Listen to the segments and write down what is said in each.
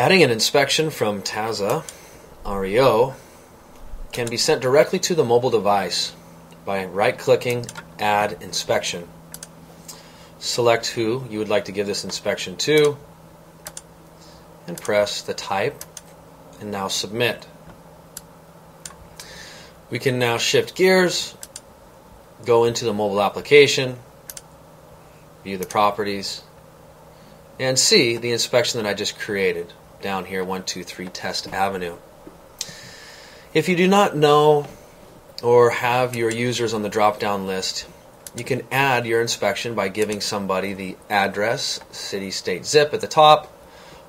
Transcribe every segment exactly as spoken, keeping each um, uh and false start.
Adding an inspection from TAZA R E O can be sent directly to the mobile device by right-clicking Add Inspection. Select who you would like to give this inspection to and press the type and now submit. We can now shift gears, go into the mobile application, view the properties, and see the inspection that I just created down here, one two three Test Avenue. If you do not know or have your users on the drop-down list, you can add your inspection by giving somebody the address, city, state, zip at the top,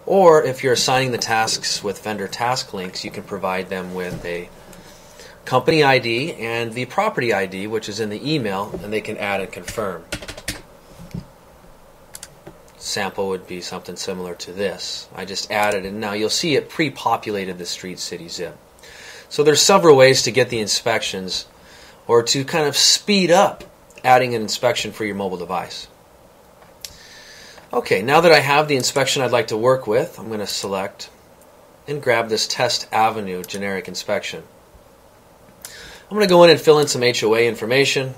or if you're assigning the tasks with vendor task links, you can provide them with a company I D and the property I D, which is in the email, and they can add and confirm. Sample would be something similar to this. I just added, and now you'll see it pre-populated the street, city, zip. So there's several ways to get the inspections or to kind of speed up adding an inspection for your mobile device. Okay, now that I have the inspection I'd like to work with, I'm going to select and grab this Test Avenue generic inspection. I'm going to go in and fill in some H O A information.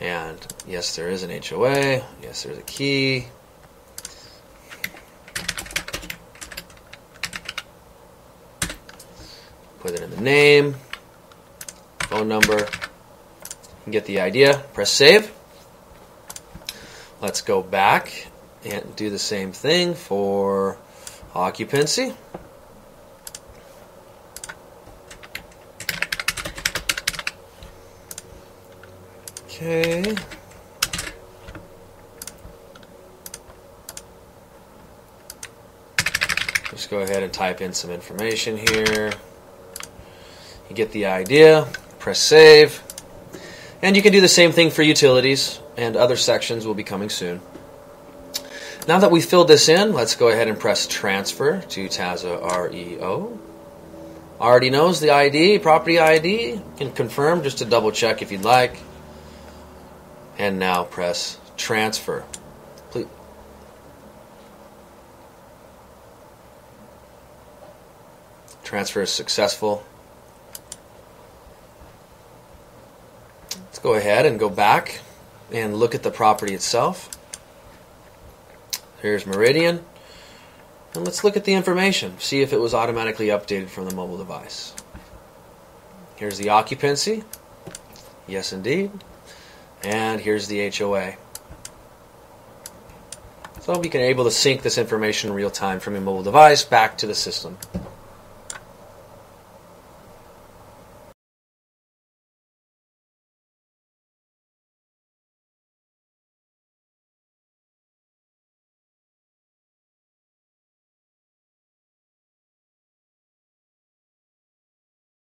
And yes, there is an H O A. Yes, there's a key. Put it in the name, phone number, and get the idea. Press save. Let's go back and do the same thing for occupancy. Okay. Just go ahead and type in some information here. You get the idea, press save, and you can do the same thing for utilities, and other sections will be coming soon. Now that we've filled this in, let's go ahead and press transfer to TAZA R E O. Already knows the I D, property I D, you can confirm just to double check if you'd like, and now press transfer. Please. Transfer is successful. Let's go ahead and go back and look at the property itself. Here's Meridian, and let's look at the information, see if it was automatically updated from the mobile device. Here's the occupancy, yes indeed, and here's the H O A. So you can be able to sync this information in real time from your mobile device back to the system.